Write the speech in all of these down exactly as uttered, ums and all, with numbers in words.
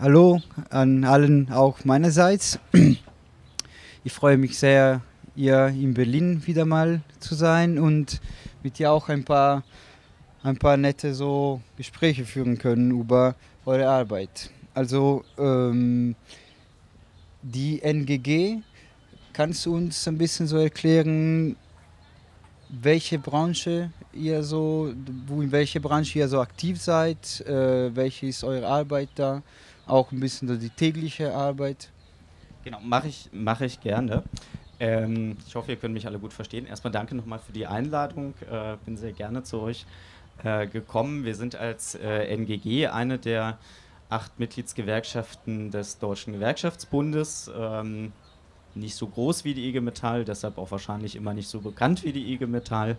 Hallo an allen auch meinerseits. Ich freue mich sehr, hier in Berlin wieder mal zu sein und mit dir auch ein paar, ein paar nette so Gespräche führen können über eure Arbeit. Also ähm, die N G G, kannst du uns ein bisschen so erklären, welche Branche ihr so, in welcher Branche ihr so aktiv seid, äh, welche ist eure Arbeit da, auch ein bisschen so die tägliche Arbeit? Genau, mache ich, mach ich gerne. Ähm, ich hoffe, ihr könnt mich alle gut verstehen. Erstmal danke nochmal für die Einladung, äh, bin sehr gerne zu euch äh, gekommen. Wir sind als äh, N G G eine der acht Mitgliedsgewerkschaften des Deutschen Gewerkschaftsbundes, ähm, nicht so groß wie die I G Metall, deshalb auch wahrscheinlich immer nicht so bekannt wie die I G Metall.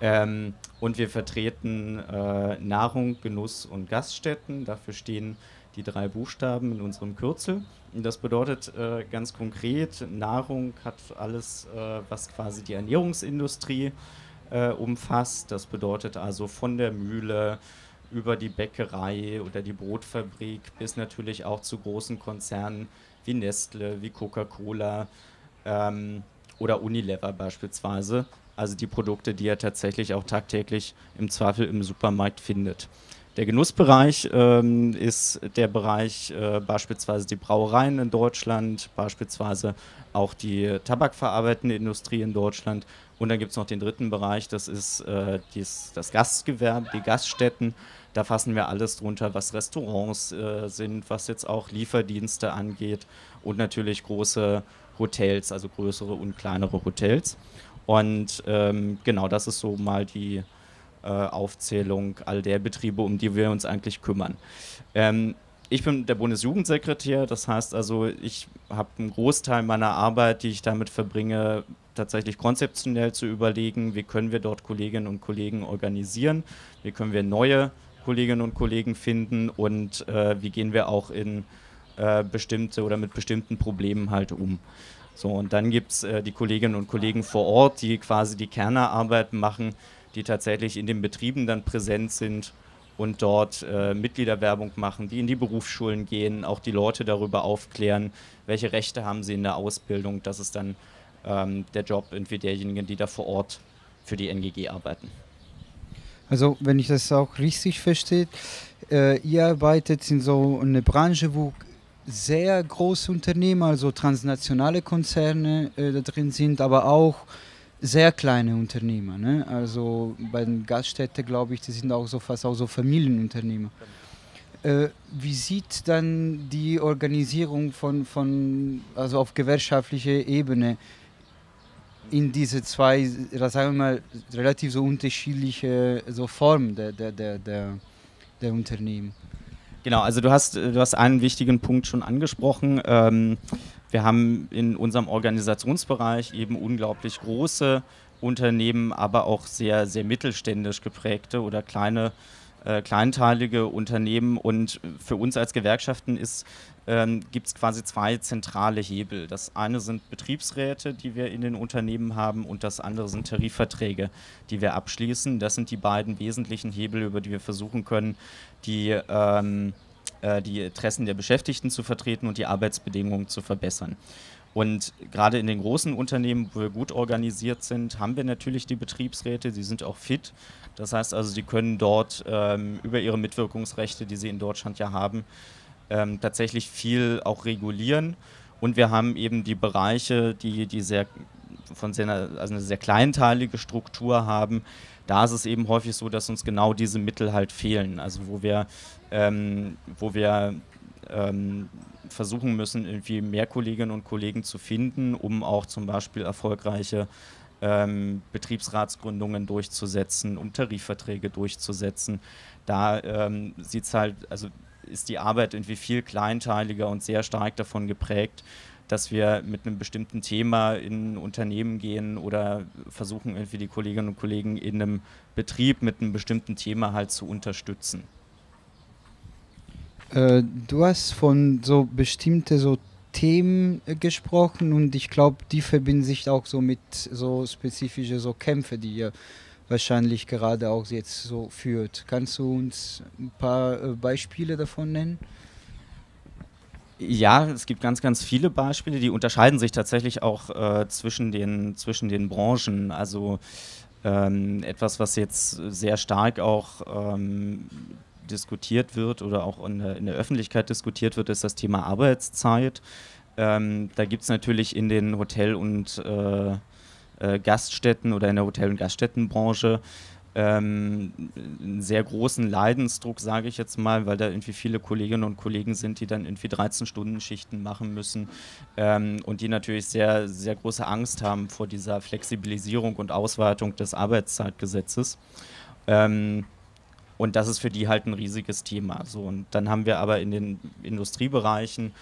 Ähm, und wir vertreten äh, Nahrung, Genuss und Gaststätten. Dafür stehen die drei Buchstaben in unserem Kürzel. Und das bedeutet äh, ganz konkret, Nahrung hat alles, äh, was quasi die Ernährungsindustrie äh, umfasst. Das bedeutet also von der Mühle über die Bäckerei oder die Brotfabrik bis natürlich auch zu großen Konzernen wie Nestle, wie Coca-Cola ähm, oder Unilever beispielsweise. Also die Produkte, die er tatsächlich auch tagtäglich im Zweifel im Supermarkt findet. Der Genussbereich ähm, ist der Bereich äh, beispielsweise die Brauereien in Deutschland, beispielsweise auch die tabakverarbeitende Industrie in Deutschland. Und dann gibt es noch den dritten Bereich, das ist äh, dies, das Gastgewerbe, die Gaststätten. Da fassen wir alles drunter, was Restaurants äh, sind, was jetzt auch Lieferdienste angeht und natürlich große Hotels, also größere und kleinere Hotels. Und ähm, genau, das ist so mal die äh, Aufzählung all der Betriebe, um die wir uns eigentlich kümmern. Ähm, ich bin der Bundesjugendsekretär, das heißt also, ich habe einen Großteil meiner Arbeit, die ich damit verbringe, tatsächlich konzeptionell zu überlegen, wie können wir dort Kolleginnen und Kollegen organisieren, wie können wir neue Kolleginnen und Kollegen finden und äh, wie gehen wir auch in äh, bestimmte oder mit bestimmten Problemen halt um. So, und dann gibt es äh, die Kolleginnen und Kollegen vor Ort, die quasi die Kernarbeit machen, die tatsächlich in den Betrieben dann präsent sind und dort äh, Mitgliederwerbung machen, die in die Berufsschulen gehen, auch die Leute darüber aufklären, welche Rechte haben sie in der Ausbildung. Das ist dann ähm, der Job irgendwie derjenigen, die da vor Ort für die N G G arbeiten. Also, wenn ich das auch richtig verstehe, äh, ihr arbeitet in so einer Branche, wo sehr große Unternehmen, also transnationale Konzerne äh, da drin sind, aber auch sehr kleine Unternehmer, ne? Also bei den Gaststätten, glaube ich, die sind auch so fast auch so Familienunternehmer. Äh, wie sieht dann die Organisierung von, von also auf gewerkschaftlicher Ebene in diese zwei, sagen wir mal, relativ so unterschiedliche so Formen der, der, der, der, der Unternehmen? Genau, also du hast, du hast einen wichtigen Punkt schon angesprochen. Ähm, wir haben in unserem Organisationsbereich eben unglaublich große Unternehmen, aber auch sehr, sehr mittelständisch geprägte oder kleine, äh, kleinteilige Unternehmen. Und für uns als Gewerkschaften ist, ähm, gibt es quasi zwei zentrale Hebel. Das eine sind Betriebsräte, die wir in den Unternehmen haben, und das andere sind Tarifverträge, die wir abschließen. Das sind die beiden wesentlichen Hebel, über die wir versuchen können, die, ähm, äh, die Interessen der Beschäftigten zu vertreten und die Arbeitsbedingungen zu verbessern. Und gerade in den großen Unternehmen, wo wir gut organisiert sind, haben wir natürlich die Betriebsräte, die sind auch fit. Das heißt also, sie können dort ähm, über ihre Mitwirkungsrechte, die sie in Deutschland ja haben, ähm, tatsächlich viel auch regulieren. Und wir haben eben die Bereiche, die, die sehr, von sehr, also eine sehr kleinteilige Struktur haben. Da ist es eben häufig so, dass uns genau diese Mittel halt fehlen. Also wo wir, ähm, wo wir ähm, versuchen müssen, irgendwie mehr Kolleginnen und Kollegen zu finden, um auch zum Beispiel erfolgreiche ähm, Betriebsratsgründungen durchzusetzen, um Tarifverträge durchzusetzen. Da ähm, sieht's halt, also ist die Arbeit irgendwie viel kleinteiliger und sehr stark davon geprägt, dass wir mit einem bestimmten Thema in Unternehmen gehen oder versuchen, irgendwie die Kolleginnen und Kollegen in einem Betrieb mit einem bestimmten Thema halt zu unterstützen. Äh, du hast von so bestimmten so Themen äh, gesprochen, und ich glaube, die verbinden sich auch so mit so spezifischen so Kämpfen, die ihr wahrscheinlich gerade auch jetzt so führt. Kannst du uns ein paar äh, Beispiele davon nennen? Ja, es gibt ganz, ganz viele Beispiele, die unterscheiden sich tatsächlich auch äh, zwischen den, zwischen den Branchen. Also ähm, etwas, was jetzt sehr stark auch ähm, diskutiert wird oder auch in der, in der Öffentlichkeit diskutiert wird, ist das Thema Arbeitszeit. Ähm, da gibt es natürlich in den Hotel- und äh, äh, Gaststätten oder in der Hotel- und Gaststättenbranche Ähm, einen sehr großen Leidensdruck, sage ich jetzt mal, weil da irgendwie viele Kolleginnen und Kollegen sind, die dann irgendwie dreizehn Stunden Schichten machen müssen ähm, und die natürlich sehr, sehr große Angst haben vor dieser Flexibilisierung und Ausweitung des Arbeitszeitgesetzes. Ähm, und das ist für die halt ein riesiges Thema. So, und dann haben wir aber in den Industriebereichen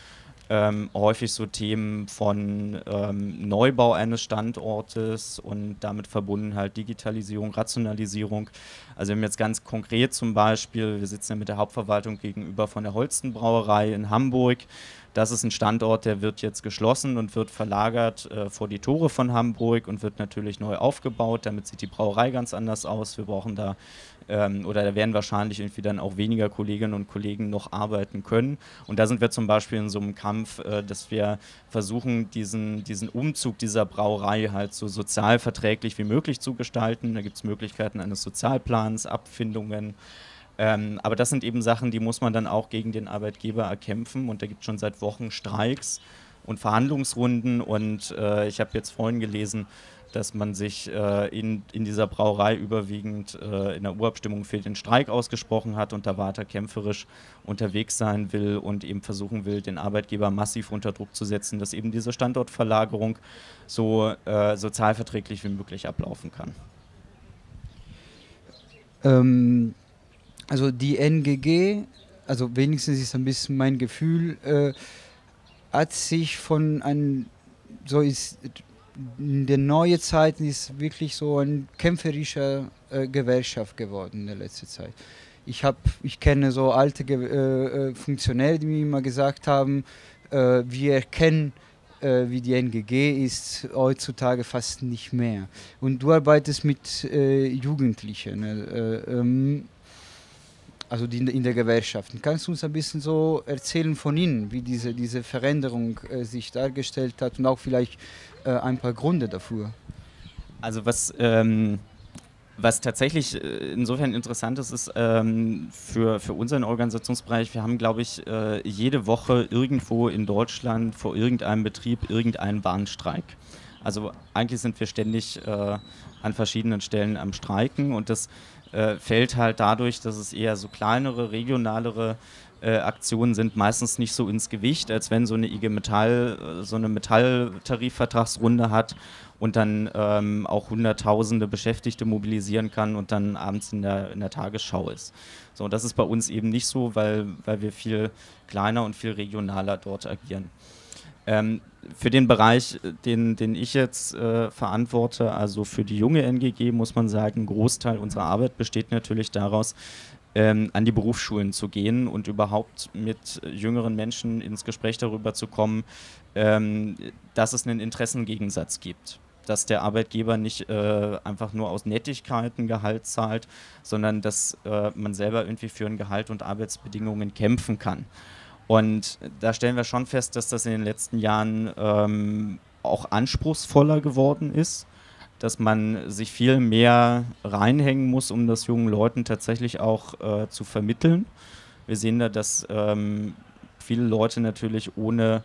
Ähm, häufig so Themen von ähm, Neubau eines Standortes und damit verbunden halt Digitalisierung, Rationalisierung. Also wir haben jetzt ganz konkret zum Beispiel, wir sitzen ja mit der Hauptverwaltung gegenüber von der Holstenbrauerei in Hamburg. Das ist ein Standort, der wird jetzt geschlossen und wird verlagert äh, vor die Tore von Hamburg und wird natürlich neu aufgebaut. Damit sieht die Brauerei ganz anders aus. Wir brauchen da, ähm, oder da werden wahrscheinlich irgendwie dann auch weniger Kolleginnen und Kollegen noch arbeiten können. Und da sind wir zum Beispiel in so einem Kampf, äh, dass wir versuchen, diesen, diesen Umzug dieser Brauerei halt so sozial verträglich wie möglich zu gestalten. Da gibt es Möglichkeiten eines Sozialplans, Abfindungen. Ähm, aber das sind eben Sachen, die muss man dann auch gegen den Arbeitgeber erkämpfen, und da gibt es schon seit Wochen Streiks und Verhandlungsrunden, und äh, ich habe jetzt vorhin gelesen, dass man sich äh, in, in dieser Brauerei überwiegend äh, in der Urabstimmung für den Streik ausgesprochen hat und da weiter kämpferisch unterwegs sein will und eben versuchen will, den Arbeitgeber massiv unter Druck zu setzen, dass eben diese Standortverlagerung so äh, sozialverträglich wie möglich ablaufen kann. Ähm Also die N G G, also wenigstens ist ein bisschen mein Gefühl, äh, hat sich von einem, so ist, in den neuen Zeiten ist wirklich so ein kämpferischer äh, Gewerkschaft geworden in der letzten Zeit. Ich, hab, ich kenne so alte Ge äh, Funktionäre, die mir immer gesagt haben, äh, wir erkennen, äh, wie die N G G ist, heutzutage fast nicht mehr. Und du arbeitest mit äh, Jugendlichen. Ne? Äh, ähm, also die in der Gewerkschaften. Kannst du uns ein bisschen so erzählen von Ihnen, wie diese, diese Veränderung äh, sich dargestellt hat und auch vielleicht äh, ein paar Gründe dafür? Also was, ähm, was tatsächlich insofern interessant ist, ist ähm, für, für unseren Organisationsbereich, wir haben, glaube ich, äh, jede Woche irgendwo in Deutschland vor irgendeinem Betrieb irgendeinen Warnstreik. Also eigentlich sind wir ständig äh, an verschiedenen Stellen am Streiken, und das Äh, fällt halt dadurch, dass es eher so kleinere, regionalere äh, Aktionen sind, meistens nicht so ins Gewicht, als wenn so eine I G Metall äh, so eine Metalltarifvertragsrunde hat und dann ähm, auch hunderttausende Beschäftigte mobilisieren kann und dann abends in der, in der Tagesschau ist. So, und das ist bei uns eben nicht so, weil, weil wir viel kleiner und viel regionaler dort agieren. Ähm, für den Bereich, den, den ich jetzt äh, verantworte, also für die junge N G G, muss man sagen, ein Großteil unserer Arbeit besteht natürlich daraus, ähm, an die Berufsschulen zu gehen und überhaupt mit jüngeren Menschen ins Gespräch darüber zu kommen, ähm, dass es einen Interessengegensatz gibt. Dass der Arbeitgeber nicht äh, einfach nur aus Nettigkeiten Gehalt zahlt, sondern dass äh, man selber irgendwie für ein Gehalt und Arbeitsbedingungen kämpfen kann. Und da stellen wir schon fest, dass das in den letzten Jahren ähm, auch anspruchsvoller geworden ist, dass man sich viel mehr reinhängen muss, um das jungen Leuten tatsächlich auch äh, zu vermitteln. Wir sehen da, dass ähm, viele Leute natürlich ohne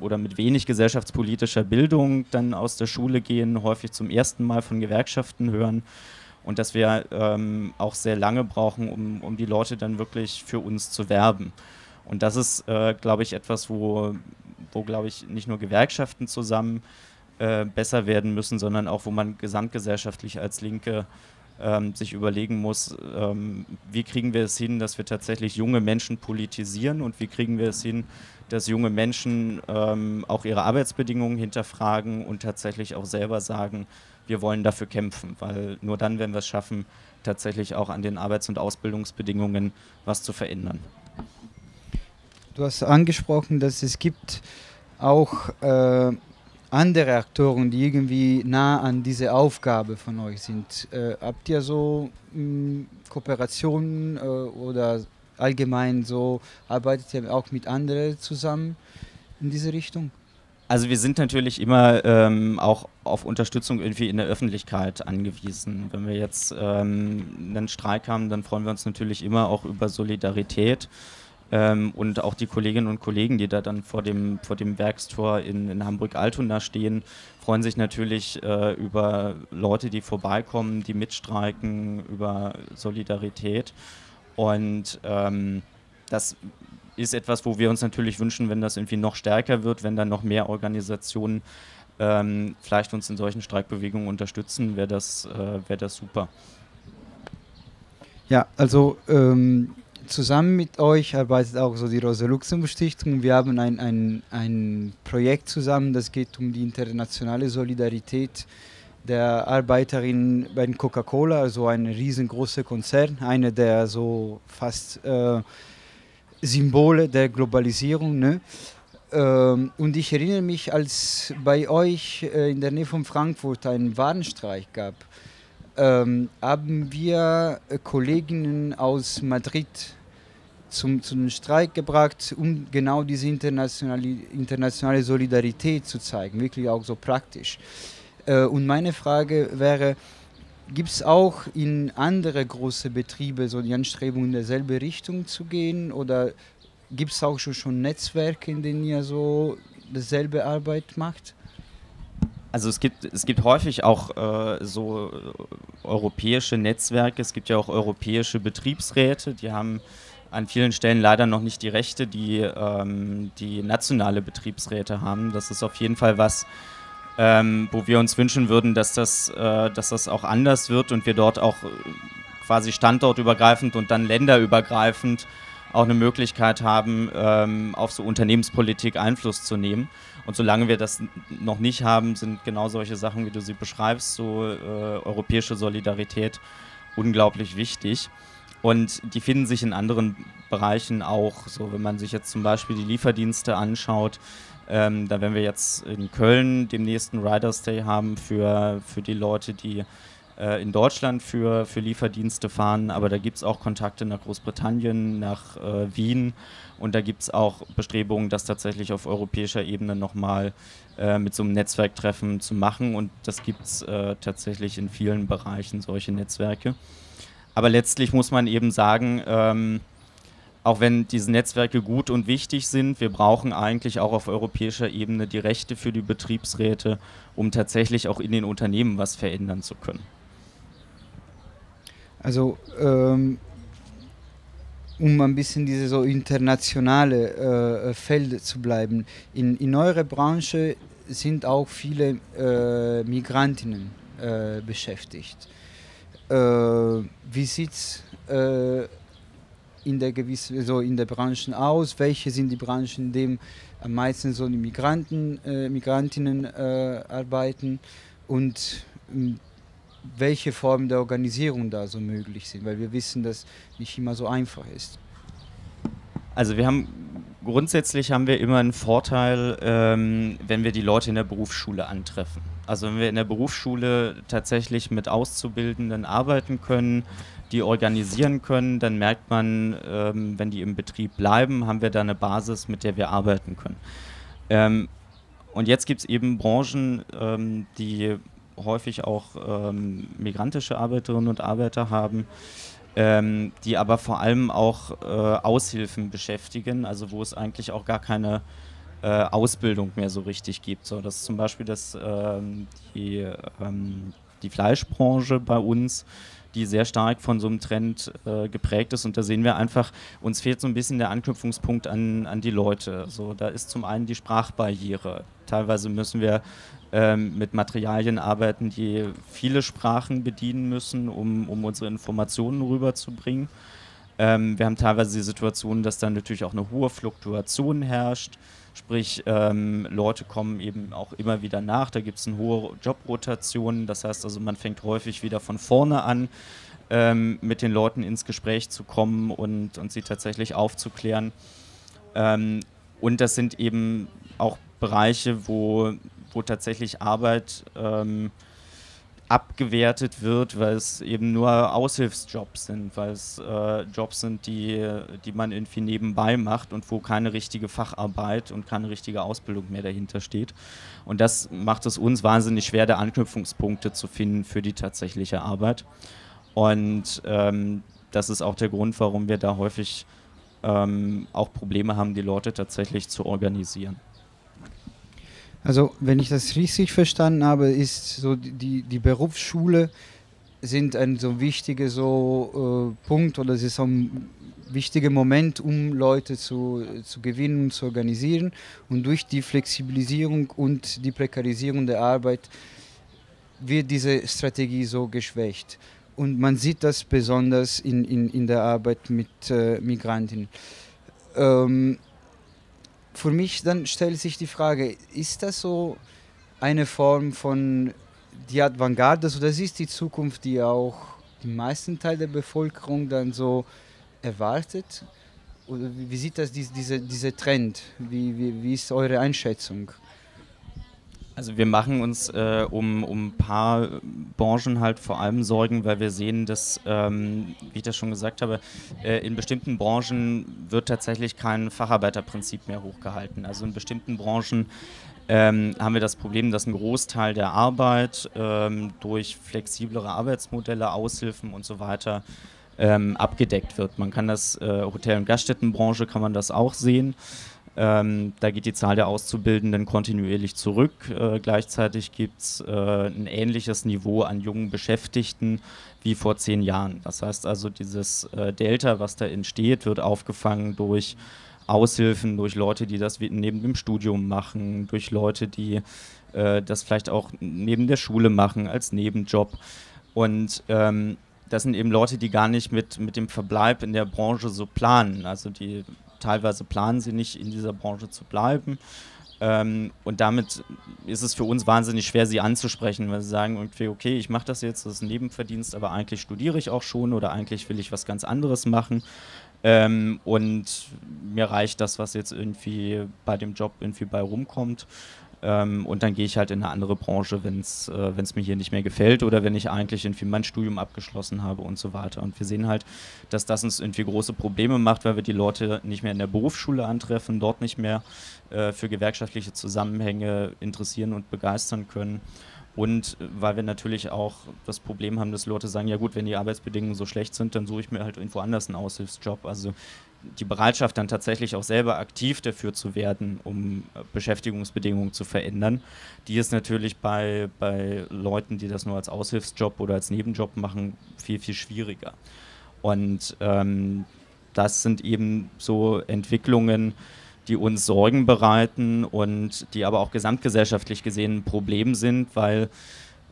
oder mit wenig gesellschaftspolitischer Bildung dann aus der Schule gehen, häufig zum ersten Mal von Gewerkschaften hören. Und dass wir ähm, auch sehr lange brauchen, um, um die Leute dann wirklich für uns zu werben. Und das ist, äh, glaube ich, etwas, wo, wo glaube ich, nicht nur Gewerkschaften zusammen äh, besser werden müssen, sondern auch, wo man gesamtgesellschaftlich als Linke ähm, sich überlegen muss, ähm, wie kriegen wir es hin, dass wir tatsächlich junge Menschen politisieren, und wie kriegen wir es hin, dass junge Menschen ähm, auch ihre Arbeitsbedingungen hinterfragen und tatsächlich auch selber sagen, wir wollen dafür kämpfen, weil nur dann werden wir es schaffen, tatsächlich auch an den Arbeits- und Ausbildungsbedingungen was zu verändern. Du hast angesprochen, dass es gibt auch äh, andere Akteure, die irgendwie nah an diese Aufgabe von euch sind. Äh, habt ihr so mh, Kooperationen äh, oder allgemein so, arbeitet ihr auch mit anderen zusammen in diese Richtung? Also wir sind natürlich immer ähm, auch auf Unterstützung irgendwie in der Öffentlichkeit angewiesen. Wenn wir jetzt ähm, einen Streik haben, dann freuen wir uns natürlich immer auch über Solidarität. Ähm, und auch die Kolleginnen und Kollegen, die da dann vor dem, vor dem Werkstor in, in Hamburg-Altona stehen, freuen sich natürlich äh, über Leute, die vorbeikommen, die mitstreiken, über Solidarität. Und ähm, das ist etwas, wo wir uns natürlich wünschen, wenn das irgendwie noch stärker wird, wenn dann noch mehr Organisationen ähm, vielleicht uns in solchen Streikbewegungen unterstützen, wäre das, äh, wär das super. Ja, also ähm zusammen mit euch arbeitet auch so die Rosa Luxemburg Stiftung. Wir haben ein, ein, ein Projekt zusammen, das geht um die internationale Solidarität der Arbeiterinnen bei Coca-Cola, also ein riesengroßer Konzern, einer der so fast äh, Symbole der Globalisierung, ne? Ähm, und ich erinnere mich, als bei euch äh, in der Nähe von Frankfurt einen Warenstreik gab, Ähm, haben wir äh, Kolleginnen aus Madrid zum, zum Streik gebracht, um genau diese internationale, internationale Solidarität zu zeigen, wirklich auch so praktisch. Äh, und meine Frage wäre, gibt es auch in andere große Betriebe so die Anstrebung, in derselbe Richtung zu gehen, oder gibt es auch schon, schon Netzwerke, in denen ihr so dieselbe Arbeit macht? Also es gibt, es gibt häufig auch äh, so europäische Netzwerke, es gibt ja auch europäische Betriebsräte, die haben an vielen Stellen leider noch nicht die Rechte, die ähm, die nationale Betriebsräte haben. Das ist auf jeden Fall was, ähm, wo wir uns wünschen würden, dass das, äh, dass das auch anders wird und wir dort auch quasi standortübergreifend und dann länderübergreifend auch eine Möglichkeit haben, ähm, auf so Unternehmenspolitik Einfluss zu nehmen. Und solange wir das noch nicht haben, sind genau solche Sachen, wie du sie beschreibst, so äh, europäische Solidarität, unglaublich wichtig. Und die finden sich in anderen Bereichen auch. So, wenn man sich jetzt zum Beispiel die Lieferdienste anschaut, ähm, da werden wir jetzt in Köln den nächsten Riders Day haben für, für die Leute, die äh, in Deutschland für, für Lieferdienste fahren. Aber da gibt es auch Kontakte nach Großbritannien, nach äh, Wien. Und da gibt es auch Bestrebungen, das tatsächlich auf europäischer Ebene nochmal äh, mit so einem Netzwerktreffen zu machen. Und das gibt es äh, tatsächlich in vielen Bereichen, solche Netzwerke. Aber letztlich muss man eben sagen, ähm, auch wenn diese Netzwerke gut und wichtig sind, wir brauchen eigentlich auch auf europäischer Ebene die Rechte für die Betriebsräte, um tatsächlich auch in den Unternehmen was verändern zu können. Also ähm um ein bisschen diese so internationale äh, Feld zu bleiben. In, in eurer Branche sind auch viele äh, Migrantinnen äh, beschäftigt. Äh, wie sieht es äh, in, so in der Branche aus? Welche sind die Branchen, in denen am meisten so die Migranten, äh, Migrantinnen äh, arbeiten? Und welche Formen der Organisierung da so möglich sind, weil wir wissen, dass nicht immer so einfach ist. Also wir haben, grundsätzlich haben wir immer einen Vorteil, ähm, wenn wir die Leute in der Berufsschule antreffen. Also wenn wir in der Berufsschule tatsächlich mit Auszubildenden arbeiten können, die organisieren können, dann merkt man, ähm, wenn die im Betrieb bleiben, haben wir da eine Basis, mit der wir arbeiten können. Ähm, und jetzt gibt es eben Branchen, ähm, die häufig auch ähm, migrantische Arbeiterinnen und Arbeiter haben, ähm, die aber vor allem auch äh, Aushilfen beschäftigen, also wo es eigentlich auch gar keine äh, Ausbildung mehr so richtig gibt. So, das ist zum Beispiel das, ähm, die, ähm, die Fleischbranche bei uns, die sehr stark von so einem Trend äh, geprägt ist, und da sehen wir einfach, uns fehlt so ein bisschen der Anknüpfungspunkt an, an die Leute. So, da ist zum einen die Sprachbarriere. Teilweise müssen wir ähm, mit Materialien arbeiten, die viele Sprachen bedienen müssen, um, um unsere Informationen rüberzubringen. Ähm, wir haben teilweise die Situation, dass dann natürlich auch eine hohe Fluktuation herrscht, sprich ähm, Leute kommen eben auch immer wieder nach, da gibt es eine hohe Jobrotation, das heißt also, man fängt häufig wieder von vorne an, ähm, mit den Leuten ins Gespräch zu kommen und, und sie tatsächlich aufzuklären. Ähm, und das sind eben auch Bereiche, wo, wo tatsächlich Arbeit ähm, abgewertet wird, weil es eben nur Aushilfsjobs sind, weil es äh, Jobs sind, die, die man irgendwie nebenbei macht und wo keine richtige Facharbeit und keine richtige Ausbildung mehr dahinter steht. Und das macht es uns wahnsinnig schwer, da Anknüpfungspunkte zu finden für die tatsächliche Arbeit. Und ähm, das ist auch der Grund, warum wir da häufig ähm, auch Probleme haben, die Leute tatsächlich zu organisieren. Also wenn ich das richtig verstanden habe, ist so die, die Berufsschule sind ein so wichtiger so, äh, Punkt oder es ist so ein wichtiger Moment, um Leute zu, zu gewinnen und zu organisieren. Und durch die Flexibilisierung und die Prekarisierung der Arbeit wird diese Strategie so geschwächt. Und man sieht das besonders in, in, in der Arbeit mit äh, Migrantinnen. Ähm, Für mich dann stellt sich die Frage, ist das so eine Form von die Avantgarde, also das ist die Zukunft, die auch den meisten Teil der Bevölkerung dann so erwartet? Oder wie sieht das diese, diese Trend? Wie, wie, wie ist eure Einschätzung? Also wir machen uns äh, um, um ein paar Branchen halt vor allem Sorgen, weil wir sehen, dass, ähm, wie ich das schon gesagt habe, äh, in bestimmten Branchen wird tatsächlich kein Facharbeiterprinzip mehr hochgehalten. Also in bestimmten Branchen ähm, haben wir das Problem, dass ein Großteil der Arbeit ähm, durch flexiblere Arbeitsmodelle, Aushilfen und so weiter ähm, abgedeckt wird. Man kann das, äh, Hotel- und Gaststättenbranche kann man das auch sehen. Ähm, da geht die Zahl der Auszubildenden kontinuierlich zurück. Äh, gleichzeitig gibt es äh, ein ähnliches Niveau an jungen Beschäftigten wie vor zehn Jahren. Das heißt also, dieses äh, Delta, was da entsteht, wird aufgefangen durch Aushilfen, durch Leute, die das neben dem Studium machen, durch Leute, die äh, das vielleicht auch neben der Schule machen, als Nebenjob. Und ähm, das sind eben Leute, die gar nicht mit, mit dem Verbleib in der Branche so planen. Also die teilweise planen sie nicht, in dieser Branche zu bleiben. Ähm, und damit ist es für uns wahnsinnig schwer, sie anzusprechen, weil sie sagen irgendwie, okay, ich mache das jetzt, das ist ein Nebenverdienst, aber eigentlich studiere ich auch schon oder eigentlich will ich was ganz anderes machen. Ähm, und mir reicht das, was jetzt irgendwie bei dem Job irgendwie bei rumkommt. Ähm, und dann gehe ich halt in eine andere Branche, wenn es äh, wenn es mir hier nicht mehr gefällt oder wenn ich eigentlich irgendwie mein Studium abgeschlossen habe und so weiter. Und wir sehen halt, dass das uns irgendwie große Probleme macht, weil wir die Leute nicht mehr in der Berufsschule antreffen, dort nicht mehr äh, für gewerkschaftliche Zusammenhänge interessieren und begeistern können. Und weil wir natürlich auch das Problem haben, dass Leute sagen, ja gut, wenn die Arbeitsbedingungen so schlecht sind, dann suche ich mir halt irgendwo anders einen Aushilfsjob. Also die Bereitschaft dann tatsächlich auch selber aktiv dafür zu werden, um Beschäftigungsbedingungen zu verändern, die ist natürlich bei, bei Leuten, die das nur als Aushilfsjob oder als Nebenjob machen, viel, viel schwieriger. Und ähm, das sind eben so Entwicklungen, die uns Sorgen bereiten und die aber auch gesamtgesellschaftlich gesehen ein Problem sind, weil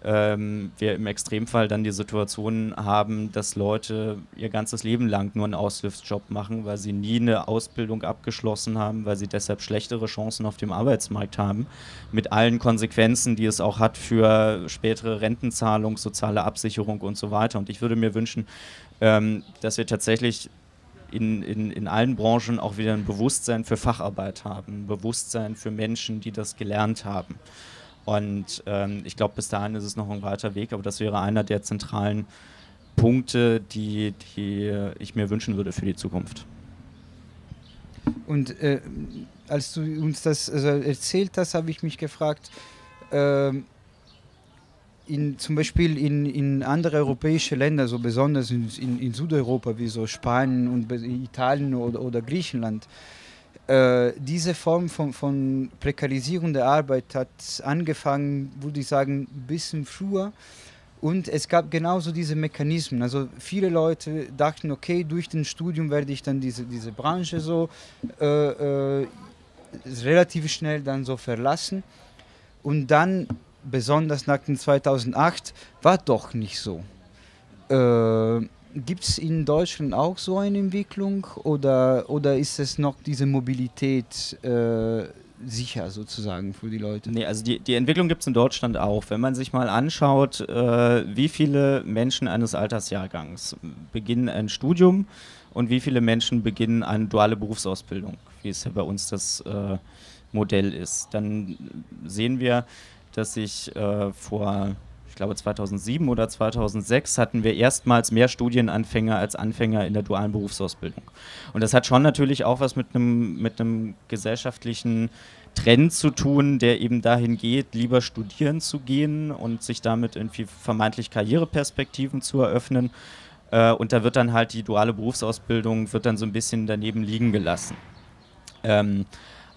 ähm, wir im Extremfall dann die Situation haben, dass Leute ihr ganzes Leben lang nur einen Aushilfsjob machen, weil sie nie eine Ausbildung abgeschlossen haben, weil sie deshalb schlechtere Chancen auf dem Arbeitsmarkt haben, mit allen Konsequenzen, die es auch hat für spätere Rentenzahlung, soziale Absicherung und so weiter. Und ich würde mir wünschen, ähm, dass wir tatsächlich In, in, in allen Branchen auch wieder ein Bewusstsein für Facharbeit haben, ein Bewusstsein für Menschen, die das gelernt haben. Und ähm, ich glaube, bis dahin ist es noch ein weiter Weg, aber das wäre einer der zentralen Punkte, die, die ich mir wünschen würde für die Zukunft. Und äh, als du uns das also erzählt hast, habe ich mich gefragt, äh, In, zum Beispiel in, in andere europäische Länder, so besonders in, in, in Südeuropa wie so Spanien und Italien oder, oder Griechenland, äh, diese Form von, von Prekarisierung der Arbeit hat angefangen, würde ich sagen, ein bisschen früher. Und es gab genauso diese Mechanismen. Also viele Leute dachten, okay, durch den Studium werde ich dann diese, diese Branche so äh, äh, relativ schnell dann so verlassen. Und dann besonders nach dem zweitausendacht, war doch nicht so. Äh, gibt es in Deutschland auch so eine Entwicklung oder, oder ist es noch diese Mobilität äh, sicher sozusagen für die Leute? Nee, also die, die Entwicklung gibt es in Deutschland auch. Wenn man sich mal anschaut, äh, wie viele Menschen eines Altersjahrgangs beginnen ein Studium und wie viele Menschen beginnen eine duale Berufsausbildung, wie es ja bei uns das äh, Modell ist, dann sehen wir, dass sich äh, vor, ich glaube zweitausendsieben oder zweitausendsechs, hatten wir erstmals mehr Studienanfänger als Anfänger in der dualen Berufsausbildung. Und das hat schon natürlich auch was mit einem mit einem gesellschaftlichen Trend zu tun, der eben dahin geht, lieber studieren zu gehen und sich damit irgendwie vermeintlich Karriereperspektiven zu eröffnen. Äh, und da wird dann halt die duale Berufsausbildung wird dann so ein bisschen daneben liegen gelassen. Ähm,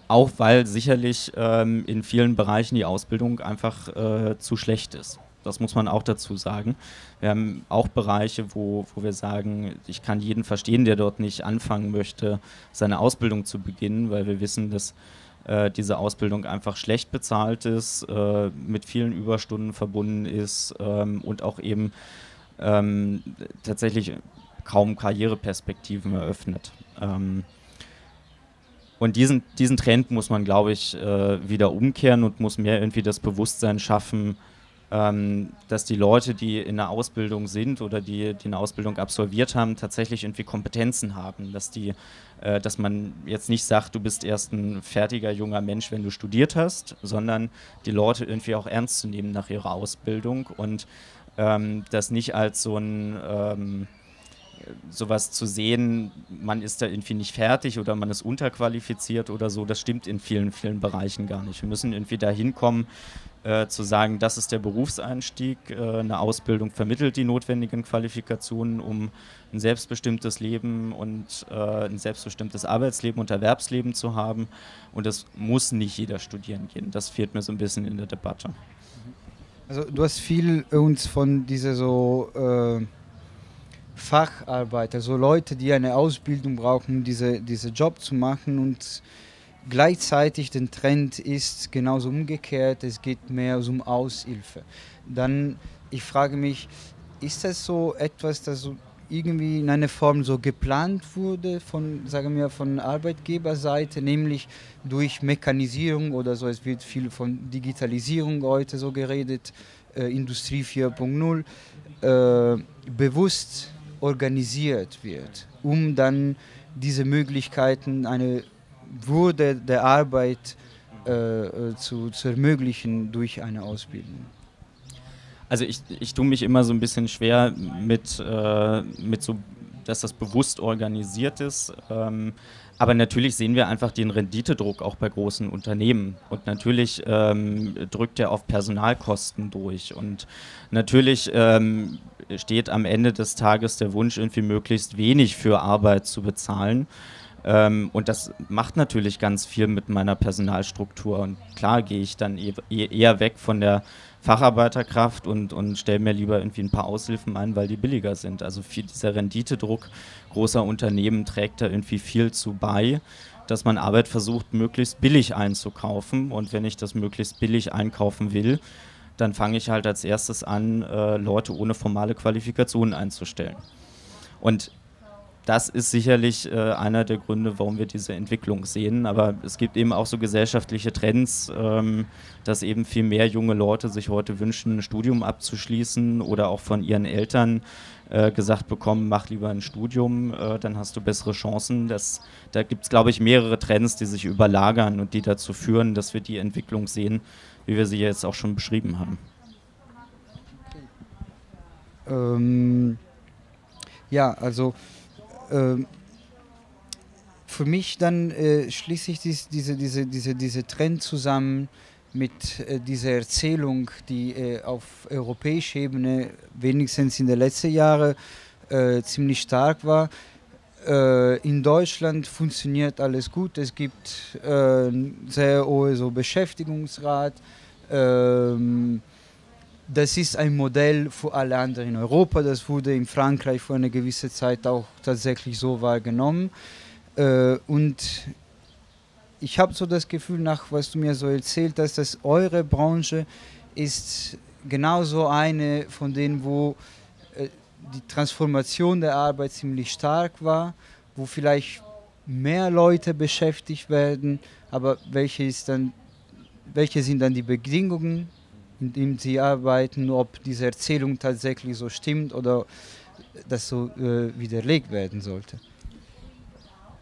auch weil sicherlich ähm, in vielen Bereichen die Ausbildung einfach äh, zu schlecht ist. Das muss man auch dazu sagen. Wir haben auch Bereiche, wo, wo wir sagen, ich kann jeden verstehen, der dort nicht anfangen möchte, seine Ausbildung zu beginnen, weil wir wissen, dass diese Ausbildung einfach schlecht bezahlt ist, äh, mit vielen Überstunden verbunden ist ähm, und auch eben ähm, tatsächlich kaum Karriereperspektiven eröffnet. Ähm und diesen, diesen Trend muss man, glaube ich, äh, wieder umkehren und muss mehr irgendwie das Bewusstsein schaffen, ähm, dass die Leute, die in der Ausbildung sind oder die, die eine Ausbildung absolviert haben, tatsächlich irgendwie Kompetenzen haben, dass die dass man jetzt nicht sagt, du bist erst ein fertiger junger Mensch, wenn du studiert hast, sondern die Leute irgendwie auch ernst zu nehmen nach ihrer Ausbildung und ähm, das nicht als so ein ähm, sowas zu sehen, man ist da irgendwie nicht fertig oder man ist unterqualifiziert oder so, das stimmt in vielen, vielen Bereichen gar nicht. Wir müssen irgendwie dahin kommen, äh, zu sagen, das ist der Berufseinstieg, äh, eine Ausbildung vermittelt die notwendigen Qualifikationen, um ein selbstbestimmtes Leben und äh, ein selbstbestimmtes Arbeitsleben und Erwerbsleben zu haben, und das muss nicht jeder studieren gehen. Das fehlt mir so ein bisschen in der Debatte. Also du hast viel uns von dieser so äh Facharbeiter, so also Leute, die eine Ausbildung brauchen, diese, diese Job zu machen, und gleichzeitig den Trend ist genauso umgekehrt, es geht mehr um Aushilfe. Dann, ich frage mich, ist das so etwas, das so irgendwie in einer Form so geplant wurde von, sagen wir, von Arbeitgeberseite, nämlich durch Mechanisierung oder so, es wird viel von Digitalisierung heute so geredet, äh, Industrie vier Punkt null, äh, bewusst organisiert wird, um dann diese Möglichkeiten, eine Würde der Arbeit äh, zu, zu ermöglichen durch eine Ausbildung? Also ich, ich tue mich immer so ein bisschen schwer mit, äh, mit so, dass das bewusst organisiert ist, ähm, aber natürlich sehen wir einfach den Renditedruck auch bei großen Unternehmen, und natürlich ähm, drückt er auf Personalkosten durch, und natürlich ähm, steht am Ende des Tages der Wunsch, irgendwie möglichst wenig für Arbeit zu bezahlen. Ähm, und das macht natürlich ganz viel mit meiner Personalstruktur. Und klar gehe ich dann e eher weg von der Facharbeiterkraft und, und stelle mir lieber irgendwie ein paar Aushilfen ein, weil die billiger sind. Also viel dieser Renditedruck großer Unternehmen trägt da irgendwie viel zu bei, dass man Arbeit versucht, möglichst billig einzukaufen. Und wenn ich das möglichst billig einkaufen will, dann fange ich halt als erstes an, äh, Leute ohne formale Qualifikationen einzustellen. Und das ist sicherlich äh, einer der Gründe, warum wir diese Entwicklung sehen. Aber es gibt eben auch so gesellschaftliche Trends, ähm, dass eben viel mehr junge Leute sich heute wünschen, ein Studium abzuschließen, oder auch von ihren Eltern äh, gesagt bekommen, mach lieber ein Studium, äh, dann hast du bessere Chancen. Das, da gibt es, glaube ich, mehrere Trends, die sich überlagern und die dazu führen, dass wir die Entwicklung sehen, wie wir sie jetzt auch schon beschrieben haben. Ähm, ja, also ähm, für mich dann äh, schließe ich dies, diese, diese, diese, diese Trend zusammen mit äh, dieser Erzählung, die äh, auf europäischer Ebene wenigstens in den letzten Jahren äh, ziemlich stark war. In Deutschland funktioniert alles gut, es gibt äh, einen sehr hohen so Beschäftigungsrat. Ähm, das ist ein Modell für alle anderen in Europa, das wurde in Frankreich vor einer gewissen Zeit auch tatsächlich so wahrgenommen. Äh, und ich habe so das Gefühl, nach was du mir so erzählt hast, dass eure Branche ist genauso eine von denen, wo die Transformation der Arbeit ziemlich stark war, wo vielleicht mehr Leute beschäftigt werden, aber welche, ist dann, welche sind dann die Bedingungen, in denen sie arbeiten, ob diese Erzählung tatsächlich so stimmt oder das so äh, widerlegt werden sollte?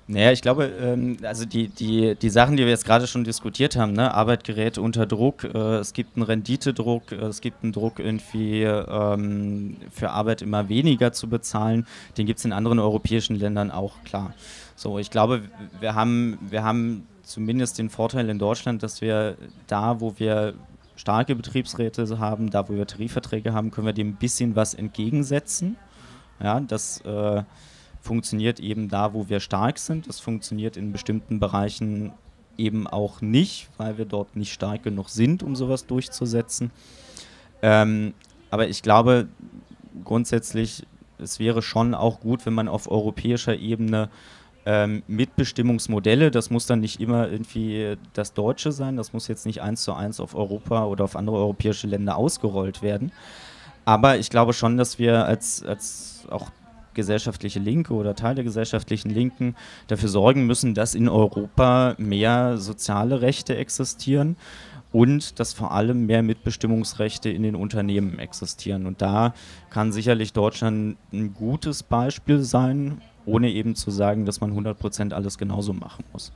Naja, ich glaube, ähm, also die, die, die Sachen, die wir jetzt gerade schon diskutiert haben, ne? Arbeitgeräte unter Druck, äh, es gibt einen Renditedruck, äh, es gibt einen Druck irgendwie ähm, für Arbeit immer weniger zu bezahlen, den gibt es in anderen europäischen Ländern auch, klar. So, ich glaube, wir haben, wir haben zumindest den Vorteil in Deutschland, dass wir da, wo wir starke Betriebsräte haben, da, wo wir Tarifverträge haben, können wir dem ein bisschen was entgegensetzen. Ja, das äh, funktioniert eben da, wo wir stark sind. Das funktioniert in bestimmten Bereichen eben auch nicht, weil wir dort nicht stark genug sind, um sowas durchzusetzen. Ähm, aber ich glaube grundsätzlich, es wäre schon auch gut, wenn man auf europäischer Ebene ähm, Mitbestimmungsmodelle, das muss dann nicht immer irgendwie das Deutsche sein, das muss jetzt nicht eins zu eins auf Europa oder auf andere europäische Länder ausgerollt werden. Aber ich glaube schon, dass wir als, als auch gesellschaftliche Linke oder Teil der gesellschaftlichen Linken dafür sorgen müssen, dass in Europa mehr soziale Rechte existieren und dass vor allem mehr Mitbestimmungsrechte in den Unternehmen existieren. Und da kann sicherlich Deutschland ein gutes Beispiel sein, ohne eben zu sagen, dass man hundert Prozent alles genauso machen muss.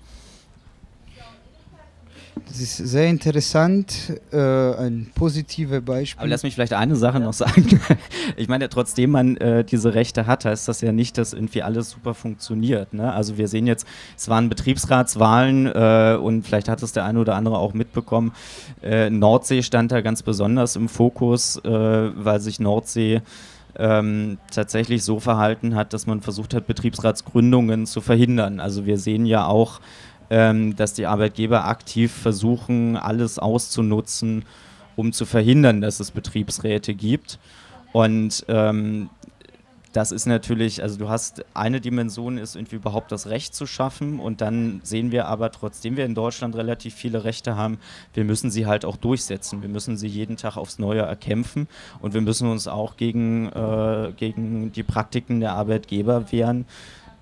Das ist sehr interessant, äh, ein positives Beispiel. Aber lass mich vielleicht eine Sache ja. noch sagen. Ich meine, trotzdem man äh, diese Rechte hat, heißt das ja nicht, dass irgendwie alles super funktioniert. Ne? Also wir sehen jetzt, es waren Betriebsratswahlen äh, und vielleicht hat es der eine oder andere auch mitbekommen. Äh, Nordsee stand da ganz besonders im Fokus, äh, weil sich Nordsee ähm, tatsächlich so verhalten hat, dass man versucht hat, Betriebsratsgründungen zu verhindern. Also wir sehen ja auch, dass die Arbeitgeber aktiv versuchen, alles auszunutzen, um zu verhindern, dass es Betriebsräte gibt. Und ähm, das ist natürlich, also du hast, eine Dimension ist irgendwie überhaupt das Recht zu schaffen und dann sehen wir aber, trotzdem wir in Deutschland relativ viele Rechte haben, wir müssen sie halt auch durchsetzen, wir müssen sie jeden Tag aufs Neue erkämpfen und wir müssen uns auch gegen, äh, gegen die Praktiken der Arbeitgeber wehren,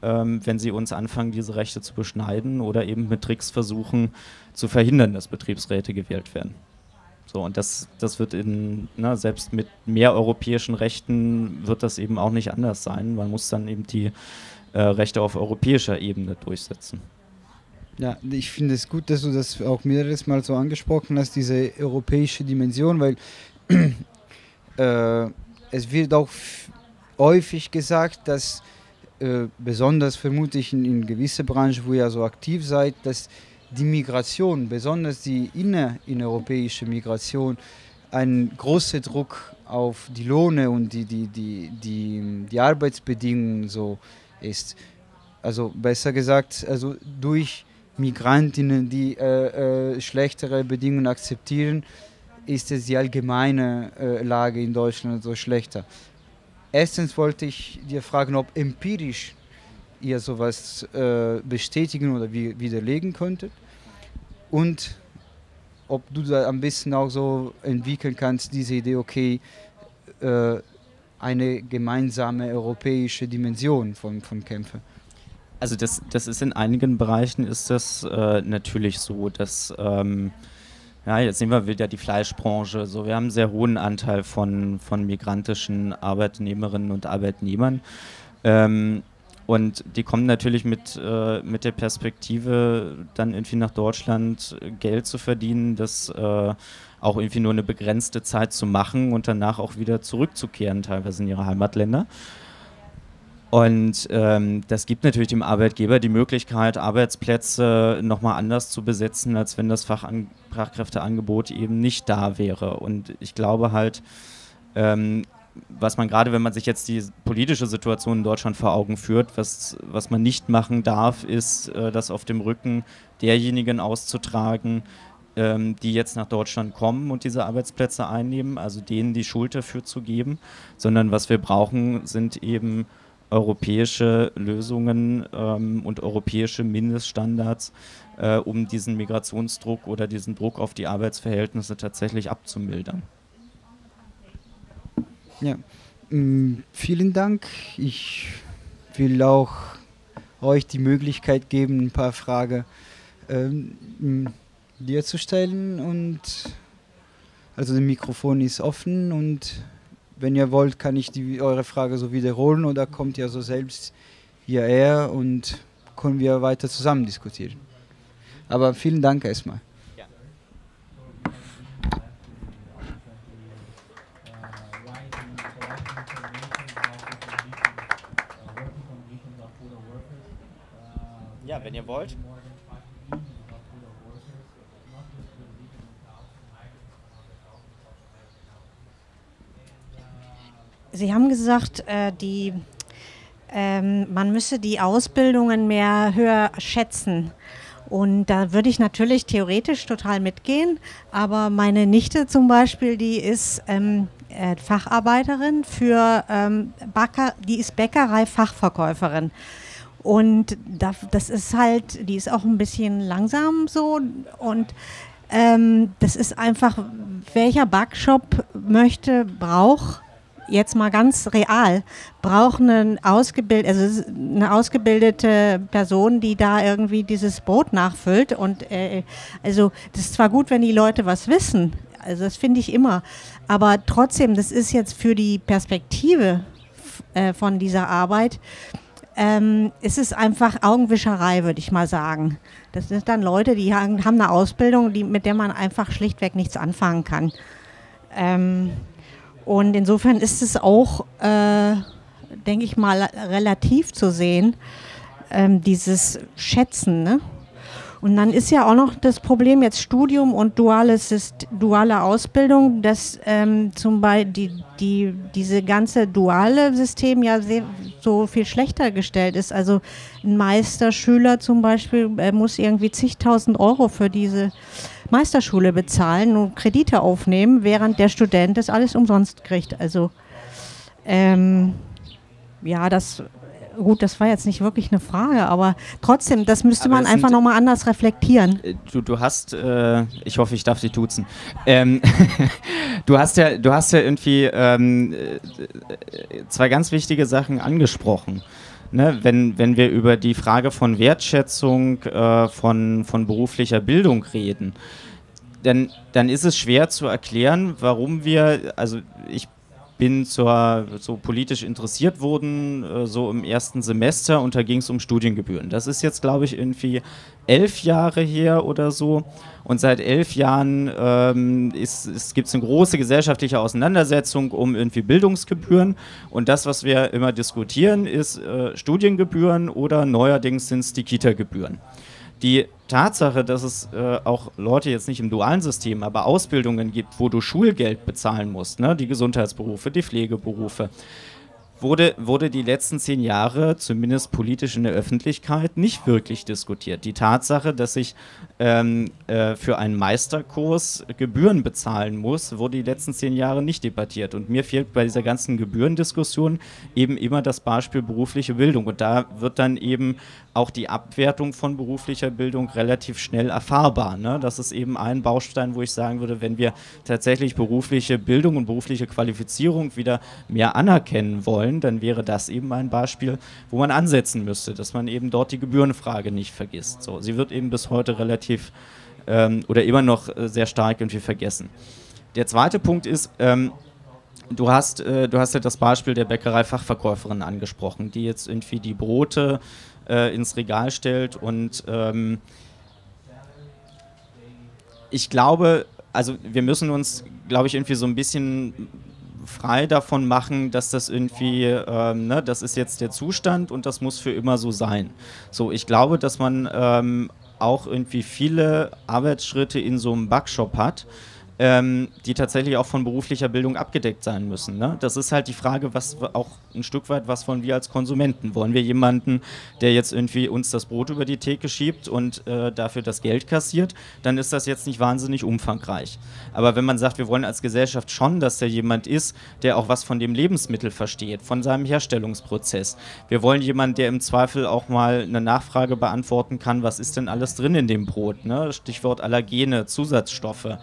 Ähm, wenn sie uns anfangen, diese Rechte zu beschneiden oder eben mit Tricks versuchen zu verhindern, dass Betriebsräte gewählt werden. So, und das, das wird in, na, selbst mit mehr europäischen Rechten wird das eben auch nicht anders sein. Man muss dann eben die äh, Rechte auf europäischer Ebene durchsetzen. Ja, ich finde es gut, dass du das auch mehreres Mal so angesprochen hast, diese europäische Dimension, weil äh, es wird auch häufig gesagt, dass Äh, besonders vermute ich in, in gewisse Branchen, wo ihr so aktiv seid, dass die Migration, besonders die innereuropäische Migration, einen großen Druck auf die Löhne und die, die, die, die, die Arbeitsbedingungen so ist. Also besser gesagt, also durch Migrantinnen, die äh, äh, schlechtere Bedingungen akzeptieren, ist es die allgemeine äh, Lage in Deutschland so schlechter. Erstens wollte ich dir fragen, ob empirisch ihr sowas äh, bestätigen oder wie, widerlegen könntet und ob du da ein bisschen auch so entwickeln kannst, diese Idee, okay, äh, eine gemeinsame europäische Dimension von, von Kämpfen. Also das, das ist in einigen Bereichen ist das äh, natürlich so, dass... Ähm Ja, jetzt sehen wir wieder die Fleischbranche. So, wir haben einen sehr hohen Anteil von, von migrantischen Arbeitnehmerinnen und Arbeitnehmern. Ähm, und die kommen natürlich mit, äh, mit der Perspektive, dann irgendwie nach Deutschland Geld zu verdienen, das äh, auch irgendwie nur eine begrenzte Zeit zu machen und danach auch wieder zurückzukehren, teilweise in ihre Heimatländer. Und ähm, das gibt natürlich dem Arbeitgeber die Möglichkeit, Arbeitsplätze nochmal anders zu besetzen, als wenn das Fachan- Fachkräfteangebot eben nicht da wäre. Und ich glaube halt, ähm, was man gerade, wenn man sich jetzt die politische Situation in Deutschland vor Augen führt, was, was man nicht machen darf, ist, äh, das auf dem Rücken derjenigen auszutragen, die jetzt nach Deutschland kommen und diese Arbeitsplätze einnehmen, also denen die Schuld dafür zu geben, sondern was wir brauchen, sind eben europäische Lösungen ähm, und europäische Mindeststandards, äh, um diesen Migrationsdruck oder diesen Druck auf die Arbeitsverhältnisse tatsächlich abzumildern. Ja, mh, vielen Dank. Ich will auch euch die Möglichkeit geben, ein paar Fragen ähm, dir zu stellen. Und also das Mikrofon ist offen und wenn ihr wollt, kann ich die, eure Frage so wiederholen oder kommt ihr so selbst hierher und können wir weiter zusammen diskutieren. Aber vielen Dank erstmal. Ja, wenn ihr wollt. Sie haben gesagt, äh, die, ähm, man müsse die Ausbildungen mehr höher schätzen. Und da würde ich natürlich theoretisch total mitgehen, aber meine Nichte zum Beispiel, die ist ähm, äh, Facharbeiterin für ähm, Bäcker, die ist Bäckerei-Fachverkäuferin. Und das ist halt, die ist auch ein bisschen langsam so und ähm, das ist einfach, welcher Backshop möchte, braucht, jetzt mal ganz real, braucht eine, ausgebild also eine ausgebildete Person, die da irgendwie dieses Brot nachfüllt und äh, also das ist zwar gut, wenn die Leute was wissen, also das finde ich immer, aber trotzdem, das ist jetzt für die Perspektive äh, von dieser Arbeit, Ähm, es ist einfach Augenwischerei, würde ich mal sagen. Das sind dann Leute, die haben eine Ausbildung, die, mit der man einfach schlichtweg nichts anfangen kann. Ähm, und insofern ist es auch, äh, denke ich mal, relativ zu sehen, ähm, dieses Schätzen, ne? Und dann ist ja auch noch das Problem jetzt Studium und duales, duale Ausbildung, dass ähm, zum Beispiel die, die, diese ganze duale System ja sehr, so viel schlechter gestellt ist. Also ein Meisterschüler zum Beispiel äh, muss irgendwie zigtausend Euro für diese Meisterschule bezahlen und Kredite aufnehmen, während der Student das alles umsonst kriegt. Also ähm, ja, das... Gut, das war jetzt nicht wirklich eine Frage, aber trotzdem, das müsste aber man das einfach nochmal anders reflektieren. Du, du hast, äh, ich hoffe, ich darf dich duzen. Ähm, du hast ja, du hast ja irgendwie ähm, zwei ganz wichtige Sachen angesprochen. Ne? Wenn, wenn wir über die Frage von Wertschätzung äh, von, von beruflicher Bildung reden, dann, dann ist es schwer zu erklären, warum wir, also ich bin zur, so politisch interessiert worden, so im ersten Semester und da ging es um Studiengebühren. Das ist jetzt, glaube ich, irgendwie elf Jahre her oder so und seit elf Jahren ähm, ist, es gibt eine große gesellschaftliche Auseinandersetzung um irgendwie Bildungsgebühren und das, was wir immer diskutieren, ist äh, Studiengebühren oder neuerdings sind es die Kita-Gebühren. Die Tatsache, dass es äh, auch Leute jetzt nicht im dualen System, aber Ausbildungen gibt, wo du Schulgeld bezahlen musst, ne? Die Gesundheitsberufe, die Pflegeberufe, wurde, wurde die letzten zehn Jahre, zumindest politisch in der Öffentlichkeit, nicht wirklich diskutiert. Die Tatsache, dass ich ähm, äh, für einen Meisterkurs Gebühren bezahlen muss, wurde die letzten zehn Jahre nicht debattiert. Und mir fehlt bei dieser ganzen Gebührendiskussion eben immer das Beispiel berufliche Bildung. Und da wird dann eben auch die Abwertung von beruflicher Bildung relativ schnell erfahrbar. Ne? Das ist eben ein Baustein, wo ich sagen würde, wenn wir tatsächlich berufliche Bildung und berufliche Qualifizierung wieder mehr anerkennen wollen, dann wäre das eben ein Beispiel, wo man ansetzen müsste, dass man eben dort die Gebührenfrage nicht vergisst. So, sie wird eben bis heute relativ ähm, oder immer noch sehr stark irgendwie vergessen. Der zweite Punkt ist, ähm, Du hast, äh, du hast ja das Beispiel der Bäckerei-Fachverkäuferin angesprochen, die jetzt irgendwie die Brote äh, ins Regal stellt und ähm, ich glaube, also wir müssen uns, glaube ich, irgendwie so ein bisschen frei davon machen, dass das irgendwie, ähm, ne, das ist jetzt der Zustand und das muss für immer so sein. So, ich glaube, dass man ähm, auch irgendwie viele Arbeitsschritte in so einem Backshop hat, die tatsächlich auch von beruflicher Bildung abgedeckt sein müssen. Ne? Das ist halt die Frage, was auch ein Stück weit, was wollen wir als Konsumenten? Wollen wir jemanden, der jetzt irgendwie uns das Brot über die Theke schiebt und äh, dafür das Geld kassiert? Dann ist das jetzt nicht wahnsinnig umfangreich. Aber wenn man sagt, wir wollen als Gesellschaft schon, dass da jemand ist, der auch was von dem Lebensmittel versteht, von seinem Herstellungsprozess. Wir wollen jemanden, der im Zweifel auch mal eine Nachfrage beantworten kann, was ist denn alles drin in dem Brot? Ne? Stichwort Allergene, Zusatzstoffe.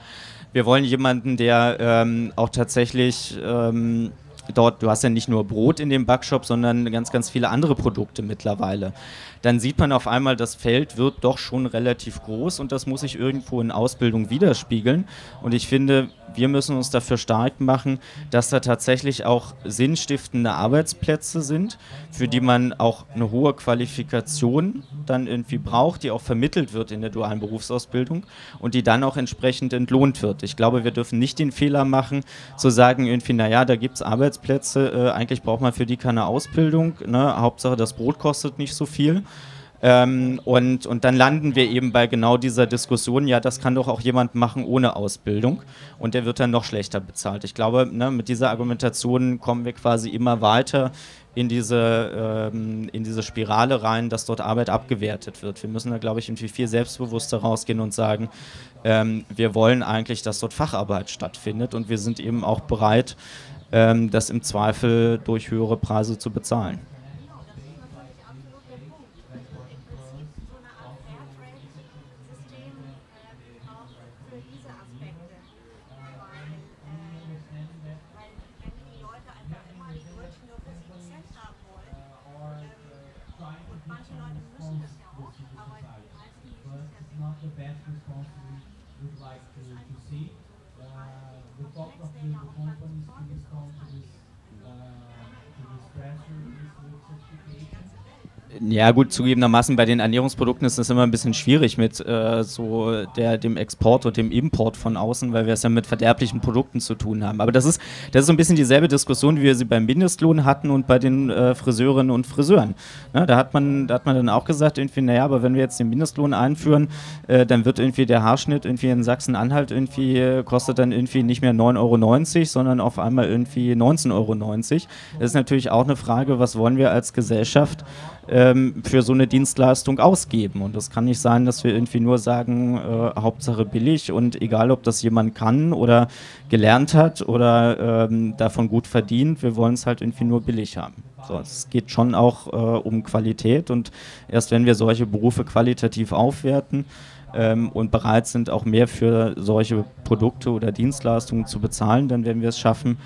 Wir wollen jemanden, der ähm, auch tatsächlich ähm, dort, du hast ja nicht nur Brot in dem Backshop, sondern ganz, ganz viele andere Produkte mittlerweile. Dann sieht man auf einmal, das Feld wird doch schon relativ groß und das muss sich irgendwo in Ausbildung widerspiegeln. Und ich finde, wir müssen uns dafür stark machen, dass da tatsächlich auch sinnstiftende Arbeitsplätze sind, für die man auch eine hohe Qualifikation dann irgendwie braucht, die auch vermittelt wird in der dualen Berufsausbildung und die dann auch entsprechend entlohnt wird. Ich glaube, wir dürfen nicht den Fehler machen, zu sagen irgendwie, naja, da gibt es Arbeitsplätze, äh, eigentlich braucht man für die keine Ausbildung, ne? Hauptsache das Brot kostet nicht so viel. Ähm, und, und dann landen wir eben bei genau dieser Diskussion, ja, das kann doch auch jemand machen ohne Ausbildung und der wird dann noch schlechter bezahlt. Ich glaube, ne, mit dieser Argumentation kommen wir quasi immer weiter in diese, ähm, in diese Spirale rein, dass dort Arbeit abgewertet wird. Wir müssen da, glaube ich, irgendwie viel selbstbewusster rausgehen und sagen, ähm, wir wollen eigentlich, dass dort Facharbeit stattfindet und wir sind eben auch bereit, ähm, das im Zweifel durch höhere Preise zu bezahlen. Ja gut, zugegebenermaßen bei den Ernährungsprodukten ist das immer ein bisschen schwierig mit äh, so der, dem Export und dem Import von außen, weil wir es ja mit verderblichen Produkten zu tun haben. Aber das ist, das ist so ein bisschen dieselbe Diskussion, wie wir sie beim Mindestlohn hatten und bei den äh, Friseurinnen und Friseuren. Ja, da hat man, da hat man dann auch gesagt, irgendwie, naja, aber wenn wir jetzt den Mindestlohn einführen, äh, dann wird irgendwie der Haarschnitt irgendwie in Sachsen-Anhalt irgendwie, äh, kostet dann irgendwie nicht mehr neun Euro neunzig, sondern auf einmal irgendwie neunzehn Euro neunzig. Das ist natürlich auch eine Frage, was wollen wir als Gesellschaft für so eine Dienstleistung ausgeben. Und das kann nicht sein, dass wir irgendwie nur sagen, äh, Hauptsache billig und egal, ob das jemand kann oder gelernt hat oder ähm, davon gut verdient, wir wollen es halt irgendwie nur billig haben. So, es geht schon auch äh, um Qualität und erst wenn wir solche Berufe qualitativ aufwerten ähm, und bereit sind, auch mehr für solche Produkte oder Dienstleistungen zu bezahlen, dann werden wir es schaffen,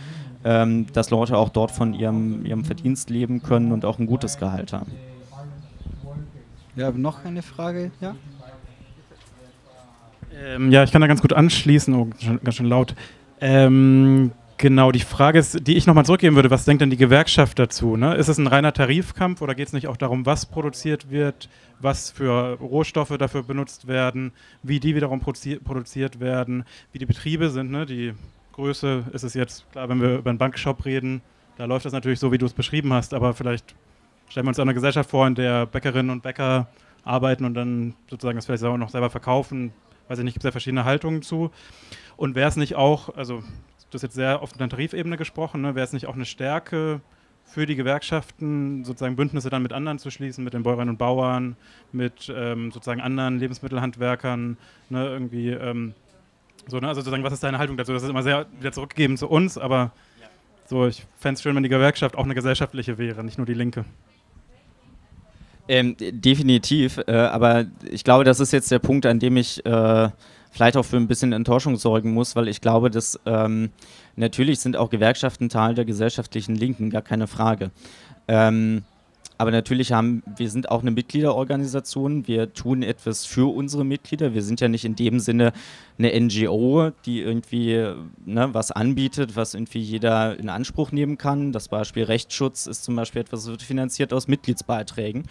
Ähm, dass Leute auch dort von ihrem, ihrem Verdienst leben können und auch ein gutes Gehalt haben. Wir haben noch eine Frage, ja? Ähm, ja, ich kann da ganz gut anschließen, oh, schon, ganz schön laut. Ähm, genau, die Frage ist, die ich nochmal zurückgeben würde, was denkt denn die Gewerkschaft dazu? Ne? Ist es ein reiner Tarifkampf oder geht es nicht auch darum, was produziert wird, was für Rohstoffe dafür benutzt werden, wie die wiederum produzi- produziert werden, wie die Betriebe sind, ne? Die Größe ist es jetzt, klar, wenn wir über einen Bankshop reden, da läuft das natürlich so, wie du es beschrieben hast, aber vielleicht stellen wir uns eine Gesellschaft vor, in der Bäckerinnen und Bäcker arbeiten und dann sozusagen das vielleicht auch noch selber verkaufen, weiß ich nicht, gibt es ja verschiedene Haltungen zu. Und wäre es nicht auch, also das ist jetzt sehr oft in der Tarifebene gesprochen, ne, wäre es nicht auch eine Stärke für die Gewerkschaften, sozusagen Bündnisse dann mit anderen zu schließen, mit den Bäuerinnen und Bauern, mit ähm, sozusagen anderen Lebensmittelhandwerkern, ne, irgendwie ähm, So, ne? Also sozusagen, was ist deine Haltung dazu? Das ist immer sehr wieder zurückgegeben zu uns, aber ja. So, ich fände es schön, wenn die Gewerkschaft auch eine gesellschaftliche wäre, nicht nur die Linke. Ähm, definitiv, äh, aber ich glaube, das ist jetzt der Punkt, an dem ich äh, vielleicht auch für ein bisschen Enttäuschung sorgen muss, weil ich glaube, dass ähm, natürlich sind auch Gewerkschaften Teil der gesellschaftlichen Linken, gar keine Frage. Ähm, Aber natürlich haben, wir sind auch eine Mitgliederorganisation, wir tun etwas für unsere Mitglieder, wir sind ja nicht in dem Sinne eine N G O, die irgendwie ne, was anbietet, was irgendwie jeder in Anspruch nehmen kann. Das Beispiel Rechtsschutz ist zum Beispiel etwas, das wird finanziert aus Mitgliedsbeiträgen.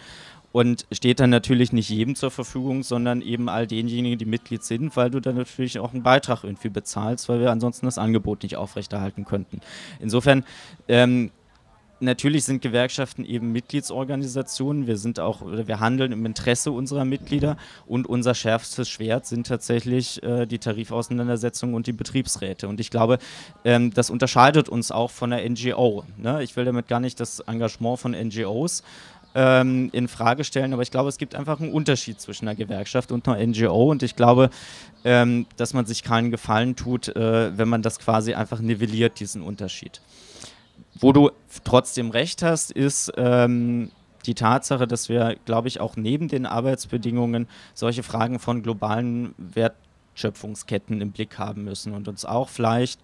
Und steht dann natürlich nicht jedem zur Verfügung, sondern eben all denjenigen, die Mitglied sind, weil du dann natürlich auch einen Beitrag irgendwie bezahlst, weil wir ansonsten das Angebot nicht aufrechterhalten könnten. Insofern ähm, natürlich sind Gewerkschaften eben Mitgliedsorganisationen, wir sind auch, wir handeln im Interesse unserer Mitglieder und unser schärfstes Schwert sind tatsächlich äh, die Tarifauseinandersetzungen und die Betriebsräte. Und ich glaube, ähm, das unterscheidet uns auch von der N G O. Ne? Ich will damit gar nicht das Engagement von N G Os ähm, in Frage stellen, aber ich glaube, es gibt einfach einen Unterschied zwischen einer Gewerkschaft und einer N G O und ich glaube, ähm, dass man sich keinen Gefallen tut, äh, wenn man das quasi einfach nivelliert, diesen Unterschied. Wo du trotzdem recht hast, ist ähm, die Tatsache, dass wir, glaube ich, auch neben den Arbeitsbedingungen solche Fragen von globalen Wertschöpfungsketten im Blick haben müssen und uns auch vielleicht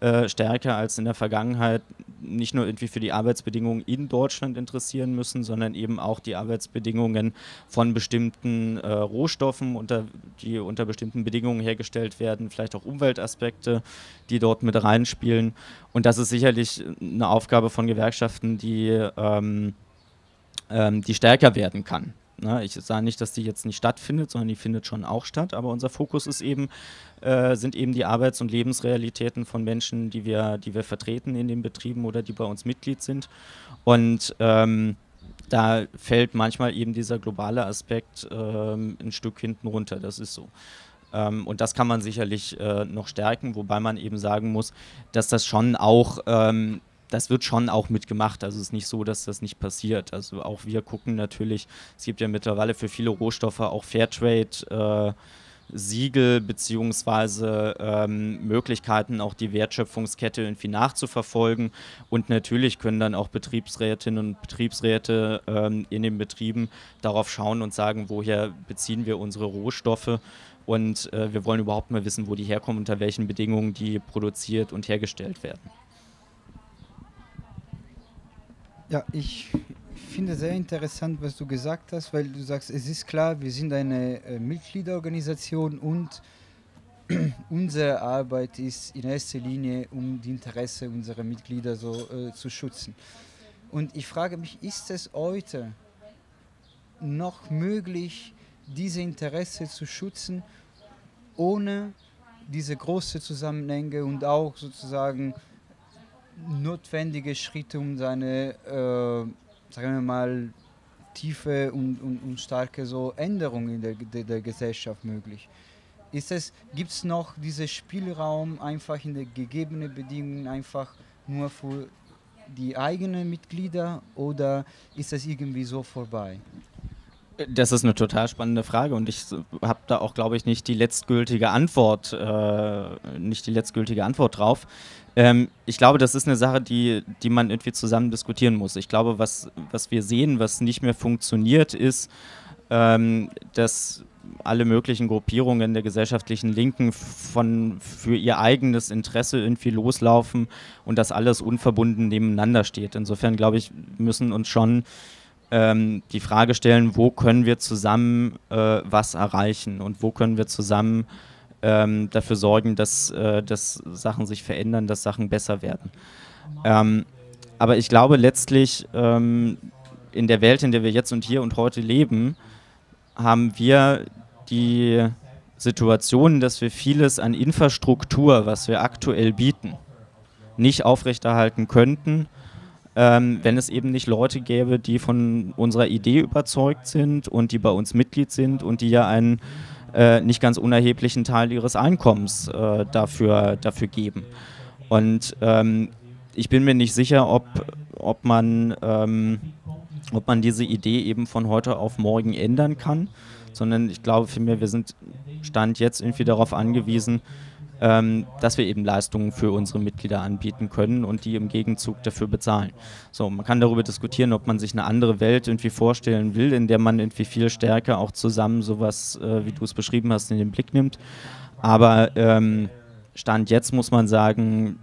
äh, stärker als in der Vergangenheit nicht nur irgendwie für die Arbeitsbedingungen in Deutschland interessieren müssen, sondern eben auch die Arbeitsbedingungen von bestimmten äh, Rohstoffen, unter, die unter bestimmten Bedingungen hergestellt werden, vielleicht auch Umweltaspekte, die dort mit reinspielen. Und das ist sicherlich eine Aufgabe von Gewerkschaften, die, ähm, ähm, die stärker werden kann. Na, ich sage nicht, dass die jetzt nicht stattfindet, sondern die findet schon auch statt, aber unser Fokus ist eben, äh, sind eben die Arbeits- und Lebensrealitäten von Menschen, die wir, die wir vertreten in den Betrieben oder die bei uns Mitglied sind. Und ähm, da fällt manchmal eben dieser globale Aspekt ähm, ein Stück hinten runter, das ist so. Ähm, und das kann man sicherlich äh, noch stärken, wobei man eben sagen muss, dass das schon auch... Ähm, Das wird schon auch mitgemacht, also es ist nicht so, dass das nicht passiert. Also auch wir gucken natürlich, es gibt ja mittlerweile für viele Rohstoffe auch Fairtrade-Siegel äh, beziehungsweise ähm, Möglichkeiten, auch die Wertschöpfungskette irgendwie nachzuverfolgen. Und natürlich können dann auch Betriebsrätinnen und Betriebsräte ähm, in den Betrieben darauf schauen und sagen, woher beziehen wir unsere Rohstoffe. Und äh, wir wollen überhaupt mal wissen, wo die herkommen, unter welchen Bedingungen die produziert und hergestellt werden. Ja, ich finde sehr interessant, was du gesagt hast, weil du sagst, es ist klar, wir sind eine äh, Mitgliederorganisation und unsere Arbeit ist in erster Linie, um die Interessen unserer Mitglieder so äh, zu schützen. Und ich frage mich, ist es heute noch möglich, diese Interessen zu schützen, ohne diese großen Zusammenhänge und auch sozusagen notwendige Schritte, um seine, äh, sagen wir mal, tiefe und, und, und starke so Änderungen in der, der, der Gesellschaft möglich. Ist es, gibt es noch diesen Spielraum, einfach in den gegebenen Bedingungen, einfach nur für die eigenen Mitglieder, oder ist das irgendwie so vorbei? Das ist eine total spannende Frage und ich habe da auch, glaube ich, nicht die letztgültige Antwort, äh, nicht die letztgültige Antwort drauf. Ähm, ich glaube, das ist eine Sache, die, die man irgendwie zusammen diskutieren muss. Ich glaube, was, was wir sehen, was nicht mehr funktioniert, ist, ähm, dass alle möglichen Gruppierungen der gesellschaftlichen Linken von, für ihr eigenes Interesse irgendwie loslaufen und dass alles unverbunden nebeneinander steht. Insofern, glaube ich, müssen uns schon die Frage stellen, wo können wir zusammen äh, was erreichen und wo können wir zusammen ähm, dafür sorgen, dass, äh, dass Sachen sich verändern, dass Sachen besser werden. Ähm, aber ich glaube letztlich, ähm, in der Welt, in der wir jetzt und hier und heute leben, haben wir die Situation, dass wir vieles an Infrastruktur, was wir aktuell bieten, nicht aufrechterhalten könnten, Ähm, wenn es eben nicht Leute gäbe, die von unserer Idee überzeugt sind und die bei uns Mitglied sind und die ja einen äh, nicht ganz unerheblichen Teil ihres Einkommens äh, dafür, dafür geben. Und ähm, ich bin mir nicht sicher, ob, ob man, ähm, ob man diese Idee eben von heute auf morgen ändern kann, sondern ich glaube für mich, wir sind Stand jetzt irgendwie darauf angewiesen, Ähm, dass wir eben Leistungen für unsere Mitglieder anbieten können und die im Gegenzug dafür bezahlen. So, man kann darüber diskutieren, ob man sich eine andere Welt irgendwie vorstellen will, in der man irgendwie viel stärker auch zusammen sowas, äh, wie du es beschrieben hast, in den Blick nimmt. Aber ähm, Stand jetzt muss man sagen,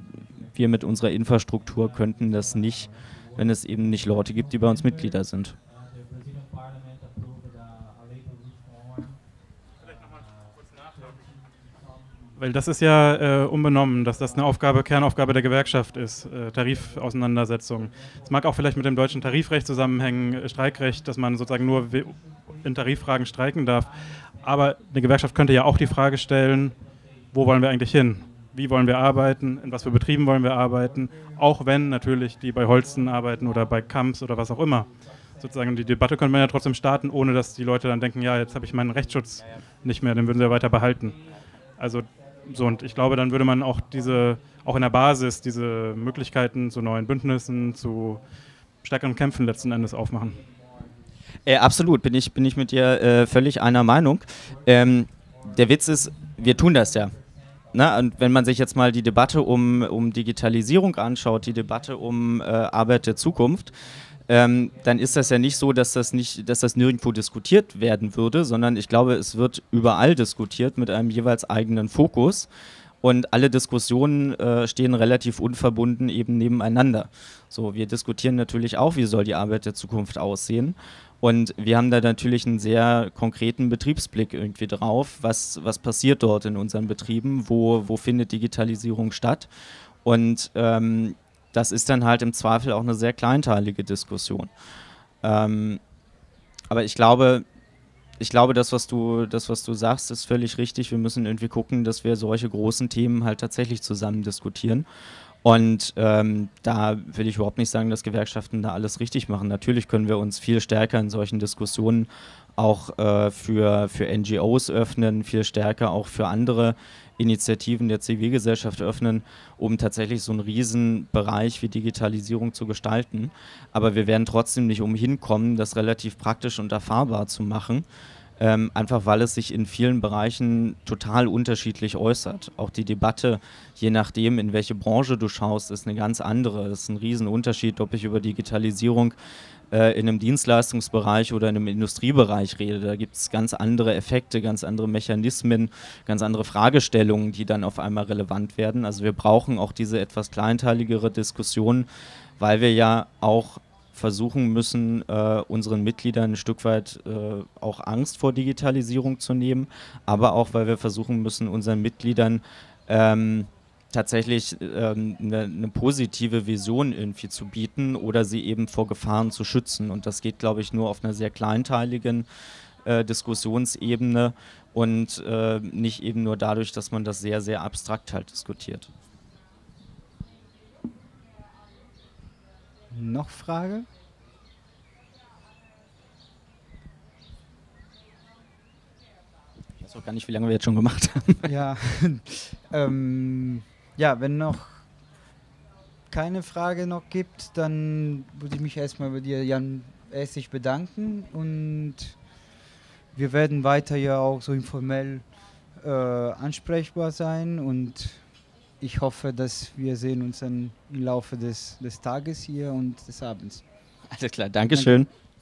wir mit unserer Infrastruktur könnten das nicht, wenn es eben nicht Leute gibt, die bei uns Mitglieder sind. Weil das ist ja äh, unbenommen, dass das eine Aufgabe, Kernaufgabe der Gewerkschaft ist, äh, Tarifauseinandersetzung. Es mag auch vielleicht mit dem deutschen Tarifrecht zusammenhängen, äh, Streikrecht, dass man sozusagen nur in Tariffragen streiken darf. Aber eine Gewerkschaft könnte ja auch die Frage stellen, wo wollen wir eigentlich hin? Wie wollen wir arbeiten? In was für Betrieben wollen wir arbeiten? Auch wenn natürlich die bei Holsten arbeiten oder bei Kamps oder was auch immer. Sozusagen die Debatte könnte man ja trotzdem starten, ohne dass die Leute dann denken, ja, jetzt habe ich meinen Rechtsschutz nicht mehr, den würden sie ja weiter behalten. Also so, und ich glaube, dann würde man auch diese, auch in der Basis, diese Möglichkeiten zu neuen Bündnissen, zu stärkeren Kämpfen letzten Endes aufmachen. Äh, absolut, bin ich, bin ich mit dir äh, völlig einer Meinung. Ähm, der Witz ist, wir tun das ja. Na, und wenn man sich jetzt mal die Debatte um, um Digitalisierung anschaut, die Debatte um äh, Arbeit der Zukunft, ähm, dann ist das ja nicht so, dass das, nicht, dass das nirgendwo diskutiert werden würde, sondern ich glaube, es wird überall diskutiert mit einem jeweils eigenen Fokus. Und alle Diskussionen äh, stehen relativ unverbunden eben nebeneinander. So, wir diskutieren natürlich auch, wie soll die Arbeit der Zukunft aussehen. Und wir haben da natürlich einen sehr konkreten Betriebsblick irgendwie drauf, was, was passiert dort in unseren Betrieben, wo, wo findet Digitalisierung statt. Und ähm, das ist dann halt im Zweifel auch eine sehr kleinteilige Diskussion. Ähm, aber ich glaube, ich glaube das, was du, das, was du sagst, ist völlig richtig. Wir müssen irgendwie gucken, dass wir solche großen Themen halt tatsächlich zusammen diskutieren. Und ähm, da will ich überhaupt nicht sagen, dass Gewerkschaften da alles richtig machen. Natürlich können wir uns viel stärker in solchen Diskussionen auch äh, für, für N G Os öffnen, viel stärker auch für andere Initiativen der Zivilgesellschaft öffnen, um tatsächlich so einen Riesenbereich wie Digitalisierung zu gestalten. Aber wir werden trotzdem nicht umhin kommen, das relativ praktisch und erfahrbar zu machen. Ähm, einfach weil es sich in vielen Bereichen total unterschiedlich äußert. Auch die Debatte, je nachdem in welche Branche du schaust, ist eine ganz andere. Das ist ein Riesenunterschied, ob ich über Digitalisierung äh, in einem Dienstleistungsbereich oder in einem Industriebereich rede. Da gibt es ganz andere Effekte, ganz andere Mechanismen, ganz andere Fragestellungen, die dann auf einmal relevant werden. Also wir brauchen auch diese etwas kleinteiligere Diskussion, weil wir ja auch versuchen müssen, äh, unseren Mitgliedern ein Stück weit äh, auch Angst vor Digitalisierung zu nehmen, aber auch, weil wir versuchen müssen, unseren Mitgliedern ähm, tatsächlich ähm, eine, eine positive Vision irgendwie zu bieten oder sie eben vor Gefahren zu schützen. Und das geht, glaube ich, nur auf einer sehr kleinteiligen äh, Diskussionsebene und äh, nicht eben nur dadurch, dass man das sehr, sehr abstrakt halt diskutiert. Noch Frage? Ich weiß auch gar nicht, wie lange wir jetzt schon gemacht haben. Ja, ähm, ja, wenn noch keine Frage noch gibt, dann würde ich mich erstmal bei dir, Jan, herzlich bedanken, und wir werden weiter ja auch so informell äh, ansprechbar sein, und ich hoffe, dass wir sehen uns dann im Laufe des, des Tages hier und des Abends. Alles klar, Dankeschön. Danke.